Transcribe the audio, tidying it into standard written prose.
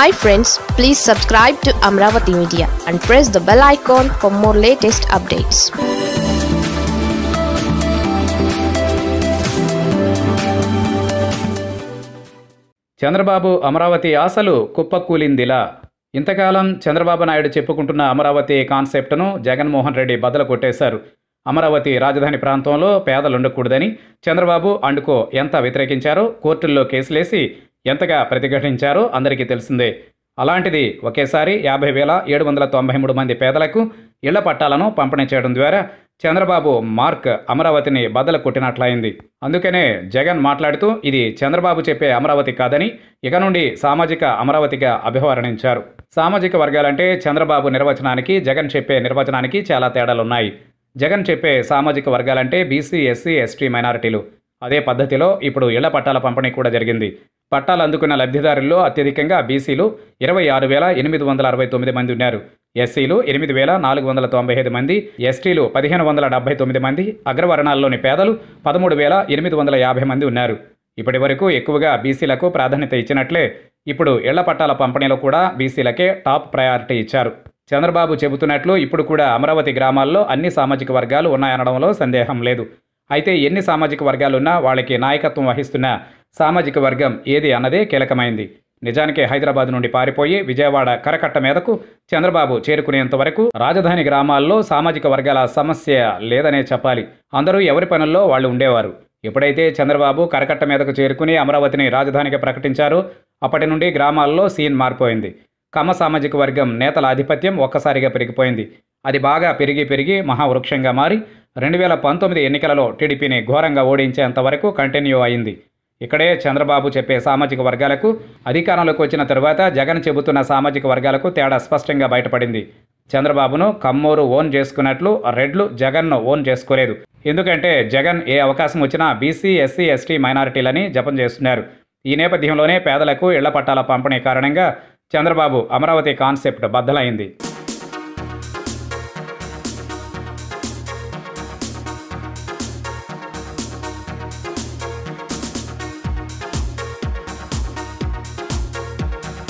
Hi friends, please subscribe to Amaravati Media and press the bell icon for more latest updates. Chandrababu Amaravati Asalu Kuppakoolindila. Intakalam Chandrababu Naidu Cheppukuntunna Amaravati concept nu Jagan Mohan Reddy badala kottesaru. Amaravati Rajadhani Prantamlo Pedal Undakudani, Chandrababu and Co. Yanta Vitrekincharo, Courtulo Case Lesi, Yantaga Pratigatincharo, Andriki Telsinde, Alantidi, Vakesari, Yabevela, Yedwandra Tombahimuduman the Pedalaku, Yella Patalano, Pampana Chetanduera, Chandrababu, Mark, Amaravatini, Badala Kutinat Laindi, Andukane, Jagan Matladu, Idi, Chandrababu Chepe, Amaravati Kadani, Yakanundi, Samajika, Amaravatika, Abhavarincharu, Samajika Vargalante, Chandrababu Nirvachananiki, Jagan Chepe, Nirvachananiki, Chala Tedalonai. Jagan Chepe, Samajika Vargalante, BC, SC, ST Minority Lu. Ade Padatilo, Ipudu Yella Patala Pampani Kuda Jargindi. Patal Andukuna Labdidarillo, Atirikanga, BC Lu, Yerva Yarvela, Inimidwandalarve Tomi Mandunaru. SC Lu, Inimidvela, Nalgwandala Tombe Mandi, ST Lu, Padihanwandala Dabai Tomi Mandi, Agravaranaloni Pedalu, Padamudvela, Inimidwandala Yabe Mandunaru. Ipadivareku, Ekuga, BC Lako, Pradhanate Chinatle, Ipudu Yella Patala Pampani Lokuda, BC Lake, top priority Charu. Chandrababu Chebutunatlu, Ipudu Kuda, Amaravati Gramallo, Anni Samajika Vargalu, Unnayanadanlo, Sandeham Ledu. Aite Enni Samajika Vargalunna, Valaki Nayakatvam Vahistuna, Samajika Vargam, Edi Anade, Kelakamaindi. Nijanike Hyderabad Nundi Paripoyi, Vijayawada, Karakatta Medaku, Chandrababu, Cherukunenta Varaku, Rajadhani Gramallo, Samajika Vargala, Samasya, Ledane Chapali, Andaru Evari Panallo, Vallu Undevaru. Ippudaite Chandrababu, Karakatta Medaku Cherukuni, Amaravatini, Rajadhaniga Prakatincharu, Appati Nundi Gramallo, Scene Maripoyindi. Kama Samajika Vargam, Netala Adhipatyam, Okasariga Perigipoyindi. Adi Baga Perigi Perigi, Mahavrukshamga Mari, 2019 Ennikalalo, TDPni Ghoranga Odinchenta Varaku, Continue Ayindi. Ikkade Chandrababu Cheppe Samajika Vargalaku, Adhikaraloko Vachina Tarvata, Jagan Chebutunna Samajika Vargalaku, Teda Spashtamga Bayatapadindi. Chandrababuno, Kammoru own Chesukunnatlu, Redlu, Jagannu own Chesukoledu. Endukante Jagan E Avakasam Vachina, BC, SC, ST Minority Lani, Japam Chestunaru. Ee Nepadhyamlone Pedalaku, Illa Pattala Pampane Karananga Chandrababu Amaravati concept badalaindi.